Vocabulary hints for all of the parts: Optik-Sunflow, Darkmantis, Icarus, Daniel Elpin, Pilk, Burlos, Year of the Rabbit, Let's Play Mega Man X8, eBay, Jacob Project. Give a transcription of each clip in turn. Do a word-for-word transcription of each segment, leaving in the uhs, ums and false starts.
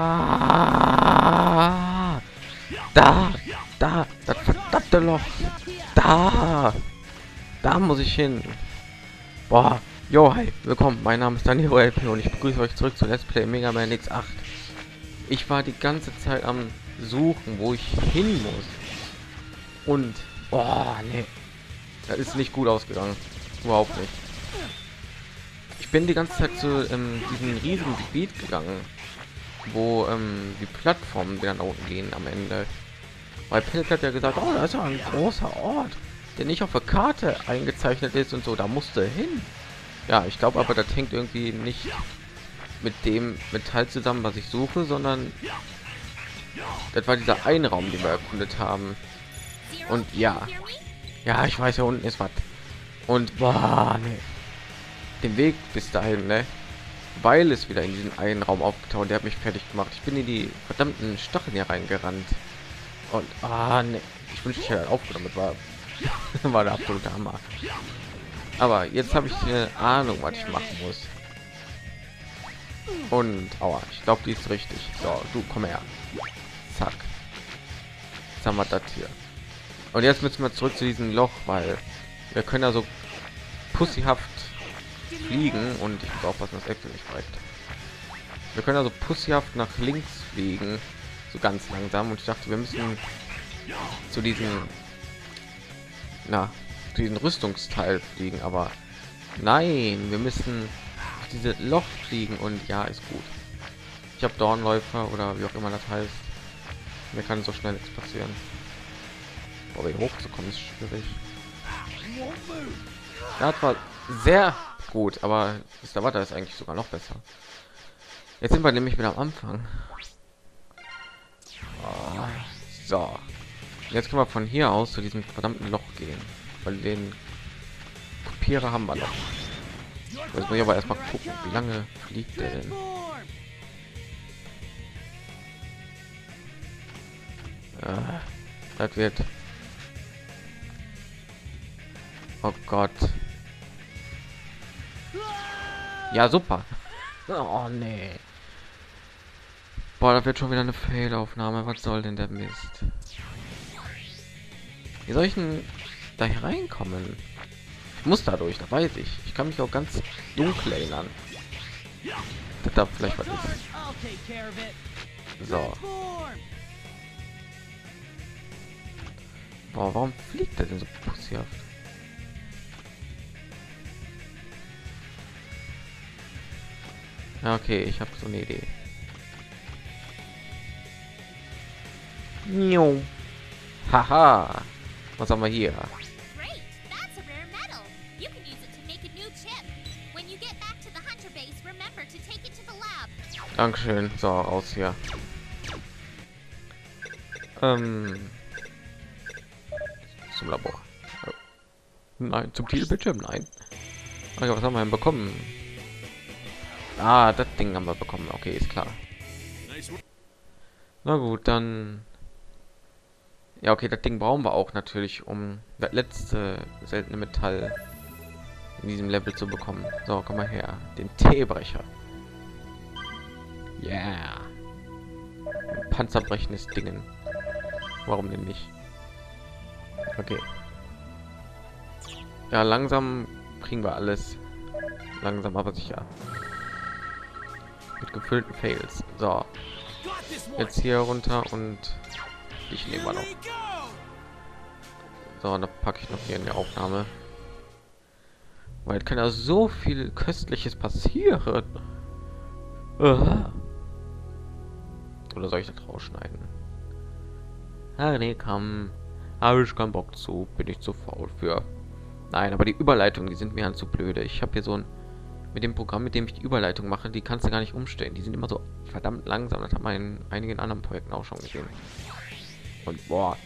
Da! Da! Da! Das verdammte Loch! Da! Da muss ich hin! Boah! Yo, hi! Willkommen! Mein Name ist Daniel Elpin und ich begrüße euch zurück zu Let's Play Mega Man X acht. Ich war die ganze Zeit am Suchen, wo ich hin muss. Und... Oh, nee. Das ist nicht gut ausgegangen. Überhaupt nicht. Ich bin die ganze Zeit zu ähm, diesem riesigen Gebiet gegangen, wo ähm, die Plattformen wieder nach unten gehen am Ende. Weil Pilk hat ja gesagt, oh, da ist ja ein großer Ort, der nicht auf der Karte eingezeichnet ist und so, da musste hin. Ja, ich glaube aber, das hängt irgendwie nicht mit dem Metall zusammen, was ich suche, sondern das war dieser ein Raum, den wir erkundet haben. Und ja, ja, ich weiß, hier unten ist was. Und boah, nee. Den Weg bis dahin, ne? Weil es wieder in diesen einen Raum aufgetaucht, der hat mich fertig gemacht. Ich bin in die verdammten Stacheln hier reingerannt. Und ah, ne, ich wünschte, ich hätte aufgenommen, war war der absolute Hammer. Aber jetzt habe ich eine Ahnung, was ich machen muss. Und aua, ich glaube, die ist richtig. So, du komm her. Zack. Jetzt haben wir das hier. Und jetzt müssen wir zurück zu diesem Loch, weil wir können da so pussyhaft fliegen und ich muss aufpassen, dass Äpfel nicht reicht. Wir können also pussyhaft nach links fliegen, so ganz langsam, und ich dachte, wir müssen zu diesem, na, zu diesem Rüstungsteil fliegen, aber nein, wir müssen diese Loch fliegen und ja, ist gut. Ich habe Dornläufer oder wie auch immer das heißt. Mir kann so schnell nichts passieren. Aber hier hochzukommen ist schwierig. Das war sehr gut, aber ist der Water ist eigentlich sogar noch besser. Jetzt sind wir nämlich wieder am Anfang. Oh, so, jetzt können wir von hier aus zu diesem verdammten Loch gehen, weil den Kopierer haben wir noch. Jetzt muss ich aber erstmal gucken, wie lange fliegt der denn. Ja, das wird. Oh Gott. Ja, super. Oh, nee. Boah, da wird schon wieder eine Fail-Aufnahme. Was soll denn der Mist? Wie soll ich denn da hier reinkommen? Ich muss dadurch, da weiß ich. Ich kann mich auch ganz dunkel erinnern. Das darf vielleicht was ist. So. Boah, warum fliegt der denn so pussyhaft? Okay, ich habe so eine Idee. Jo. Haha. Was haben wir hier? Dankeschön. So, raus hier. Ähm. Zum Labor. Nein, zum Titelbildschirm. Nein. Okay, was haben wir denn bekommen? Ah, das Ding haben wir bekommen. Okay, ist klar. Na gut, dann... Ja, okay, das Ding brauchen wir auch natürlich, um das letzte seltene Metall in diesem Level zu bekommen. So, komm mal her. Den T-Brecher. Yeah. Ein panzerbrechendes Dingen. Warum denn nicht? Okay. Ja, langsam kriegen wir alles. Langsam aber sicher. Mit gefüllten Fails. So. Jetzt hier runter und ich nehme mal noch. So, und da packe ich noch hier in der Aufnahme. Weil es kann ja so viel Köstliches passieren. Uah. Oder soll ich das rausschneiden? Ah, nee, komm. Habe ich keinen Bock zu. Bin ich zu faul für. Nein, aber die Überleitung, die sind mir halt zu blöde. Ich habe hier so ein... Mit dem Programm, mit dem ich die Überleitung mache, die kannst du gar nicht umstellen. Die sind immer so verdammt langsam. Das hat man in einigen anderen Projekten auch schon gesehen. Und boah,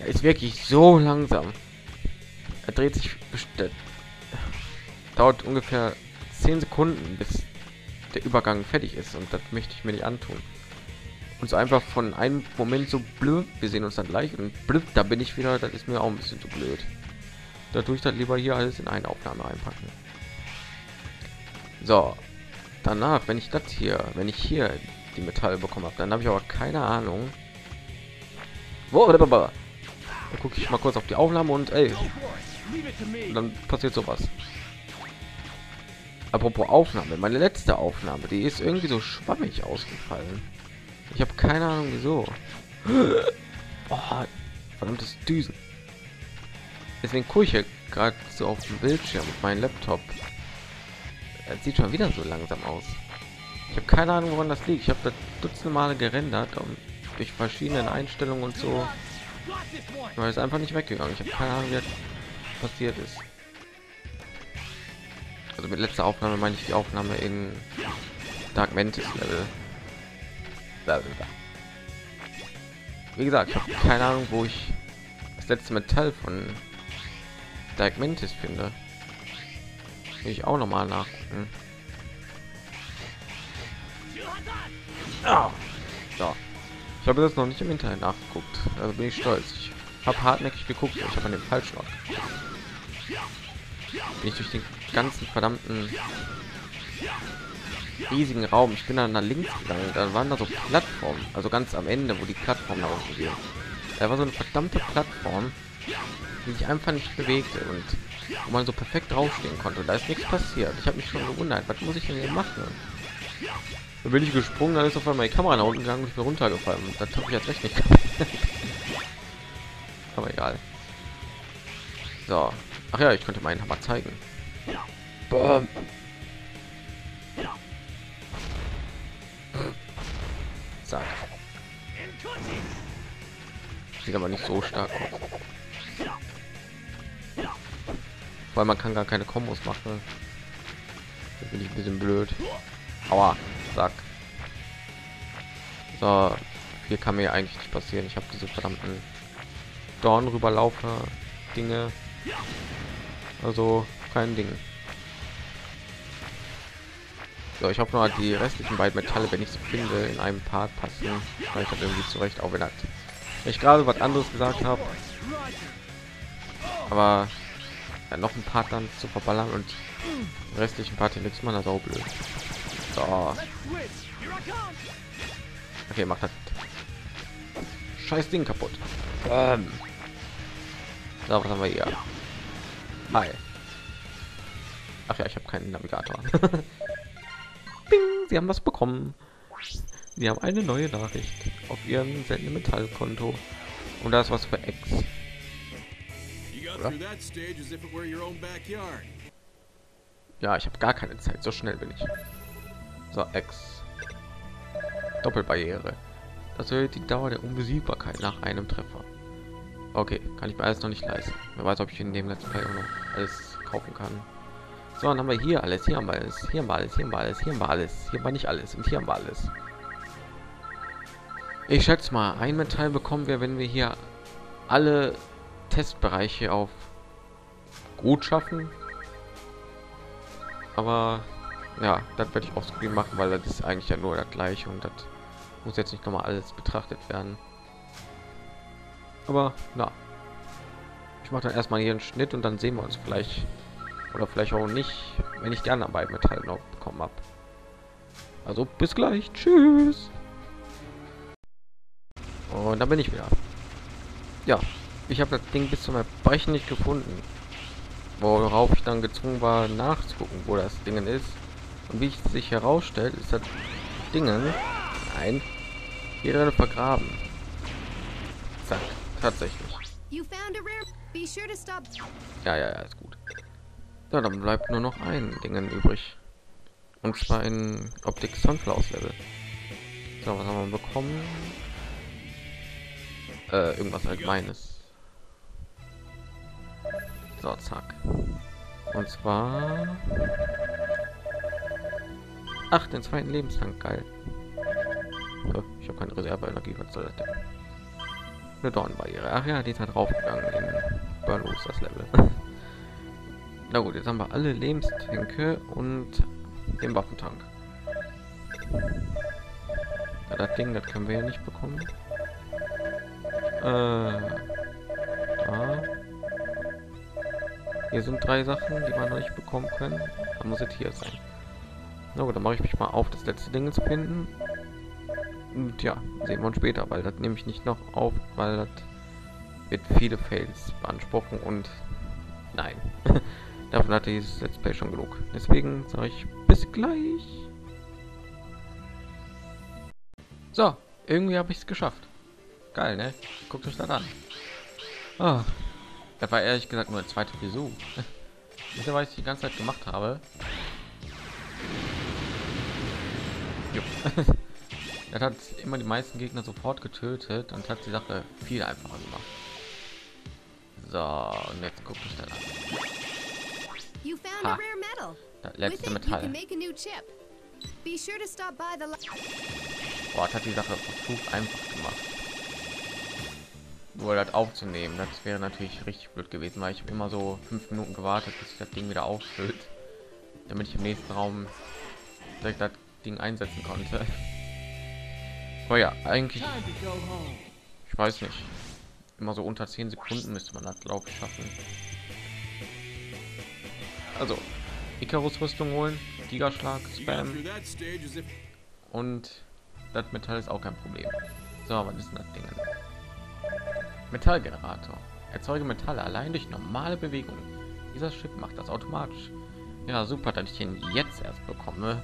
er ist wirklich so langsam. Er dreht sich bestimmt. Dauert ungefähr zehn Sekunden, bis der Übergang fertig ist. Und das möchte ich mir nicht antun. Und so einfach von einem Moment so blöd, wir sehen uns dann gleich und blöd, da bin ich wieder, das ist mir auch ein bisschen zu blöd. Da tue ich dann lieber hier alles in eine Aufnahme reinpacken. So, danach, wenn ich das hier, wenn ich hier die Metalle bekommen habe. Dann habe ich aber keine Ahnung. Boah, da gucke ich mal kurz auf die Aufnahme und ey, dann passiert sowas. Apropos Aufnahme, meine letzte Aufnahme, die ist irgendwie so schwammig ausgefallen. Ich habe keine Ahnung wieso. Oh, verdammtes Düsen. Deswegen gucke ich hier gerade so auf dem Bildschirm mit meinem Laptop. Das sieht schon wieder so langsam aus. Ich habe keine Ahnung, woran das liegt. Ich habe das dutzende Male gerendert und durch verschiedene Einstellungen und so. Aber ist einfach nicht weggegangen. Ich habe keine Ahnung, wie das passiert ist. Also mit letzter Aufnahme meine ich die Aufnahme in Darkmantis Level. Wie gesagt, ich habe keine Ahnung, wo ich das letzte Metall von Darkmantis finde. Will ich auch noch mal nachgucken. Ah, so. Ich habe das noch nicht im Internet nachgeguckt. Also bin ich stolz. Ich habe hartnäckig geguckt. Ich habe an dem falschen Ort. Bin ich durch den ganzen verdammten riesigen Raum. Ich bin dann nach links gegangen. Da waren da so Plattformen. Also ganz am Ende, wo die Plattform nach unten geht. Da war so eine verdammte Plattform, die sich einfach nicht bewegte und wo man so perfekt draufstehen konnte. Und da ist nichts passiert. Ich habe mich schon gewundert. Was muss ich denn hier machen? Da bin ich gesprungen, dann ist auf einmal die Kamera nach unten gegangen und ich bin runtergefallen. Und das habe ich jetzt recht nicht. Aber egal. So. Ach ja, ich könnte meinen Hammer zeigen. Boah. Zack. Sieht aber nicht so stark aus. Weil man kann gar keine Kombos machen. Da bin ich ein bisschen blöd. Aua. Zack. So, hier kann mir eigentlich nicht passieren. Ich habe diese verdammten Dorn rüberlaufen Dinge. Also kein Ding. So, ich hoffe nur, die restlichen beiden Metalle, wenn ich sie finde, in einem Part passen. Weil ich habe irgendwie zurecht, auch wenn ich gerade was anderes gesagt habe. Aber ja, noch ein Part dann zu verballern und den restlichen Part hier nichts, man, das ist auch blöd. So. Okay, macht das scheiß Ding kaputt. Ähm. So, was haben wir hier? Hi. Ach ja, ich habe keinen Navigator. Bing, Sie haben was bekommen. Sie haben eine neue Nachricht auf Ihrem Sende-Metall-Konto. Und da ist was für X. Oder? Ja, ich habe gar keine Zeit. So schnell bin ich. So, X. Doppelbarriere. Das erhöht die Dauer der Unbesiegbarkeit nach einem Treffer. Okay, kann ich mir alles noch nicht leisten. Wer weiß, ob ich in dem Let's Play auch noch alles kaufen kann. So, dann haben wir hier alles. Hier haben wir alles. Hier haben wir alles. Hier haben wir alles. Hier haben wir alles. Hier haben wir nicht alles. Und hier haben wir alles. Ich schätze mal, ein Metall bekommen wir, wenn wir hier alle Testbereiche auf gut schaffen. Aber ja, das werde ich auch screen machen, weil das ist eigentlich ja nur das gleiche und das muss jetzt nicht nochmal alles betrachtet werden. Aber na, ich mache dann erstmal hier einen Schnitt und dann sehen wir uns vielleicht oder vielleicht auch nicht, wenn ich die anderen beiden Metalle noch bekommen habe. Also bis gleich, tschüss. Und da bin ich wieder. Ja, ich habe das Ding bis zum Erbrechen nicht gefunden, worauf ich dann gezwungen war nachzugucken, wo das Ding ist. Und wie ich sich herausstellt, ist das Ding, nein, hier drin vergraben. Zack, tatsächlich. Ja, ja, ja, ist gut. Ja, dann bleibt nur noch ein Dingen übrig. Und zwar in Optik-Sunflow Level. So, was haben wir bekommen? Äh, irgendwas Allgemeines. So, zack. Und zwar... Ach, den zweiten Lebenstank, geil. Ich habe keine Reserveenergie, was soll das denn? Eine Dornbarriere. Ach ja, die ist halt raufgegangen in Burlos, das Level. Na gut, jetzt haben wir alle Lebenstänke und den Waffentank. Ja, das Ding, das können wir ja nicht bekommen. Äh, da. Hier sind drei Sachen, die man noch nicht bekommen können. Dann muss es hier sein. Na gut, dann mache ich mich mal auf, das letzte Ding zu finden. Und ja, sehen wir uns später, weil das nehme ich nicht noch auf, weil das wird viele Fails beanspruchen und nein. Davon hatte dieses Let's Play schon genug. Deswegen sage ich bis gleich. So, irgendwie habe ich es geschafft. Geil, ne? Guckt euch das an. Ah, das war ehrlich gesagt nur der zweite Versuch. Nicht, weil ich die ganze Zeit gemacht habe. Das hat immer die meisten Gegner sofort getötet und hat die Sache viel einfacher gemacht. So, und jetzt guckt euch das an. Ha, das letzte Metall. Boah, das hat die Sache verflucht einfach gemacht. Nur das aufzunehmen, das wäre natürlich richtig blöd gewesen, weil ich immer so fünf Minuten gewartet, bis sich das Ding wieder auffüllt, damit ich im nächsten Raum direkt das Ding einsetzen konnte. Oh ja, eigentlich, ich weiß nicht, immer so unter zehn Sekunden müsste man das, glaube ich, schaffen. Also Icarus Rüstung holen, Gigaschlag Spam und das Metall ist auch kein Problem. So, was ist denn das Ding? Metallgenerator. Erzeuge Metalle allein durch normale Bewegung. Dieser Chip macht das automatisch. Ja, super, dass ich den jetzt erst bekomme,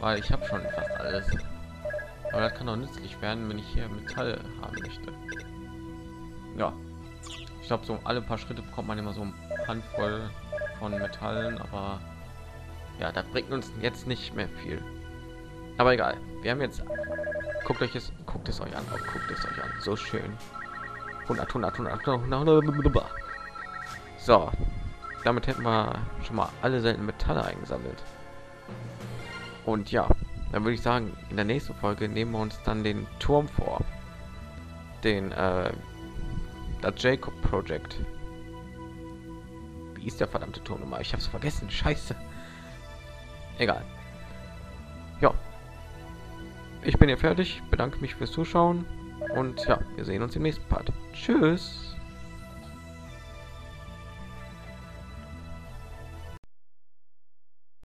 weil ich habe schon fast alles. Aber das kann auch nützlich werden, wenn ich hier Metall haben möchte. Ja, ich glaube, so alle paar Schritte bekommt man immer so eine Handvoll von Metallen, aber ja, das bringt uns jetzt nicht mehr viel. Aber egal, wir haben jetzt, guckt euch es, guckt es euch an, guckt es euch an, so schön. hundert, hundert, hundert, hundert, hundert, hundert, hundert. So, damit hätten wir schon mal alle seltenen Metalle eingesammelt. Und ja, dann würde ich sagen, in der nächsten Folge nehmen wir uns dann den Turm vor, den äh, das Jacob Project. Wie ist der verdammte Turm nochmal? Ich habe es vergessen, scheiße. Egal. Ja. Ich bin hier fertig, bedanke mich fürs Zuschauen und ja, wir sehen uns im nächsten Part. Tschüss!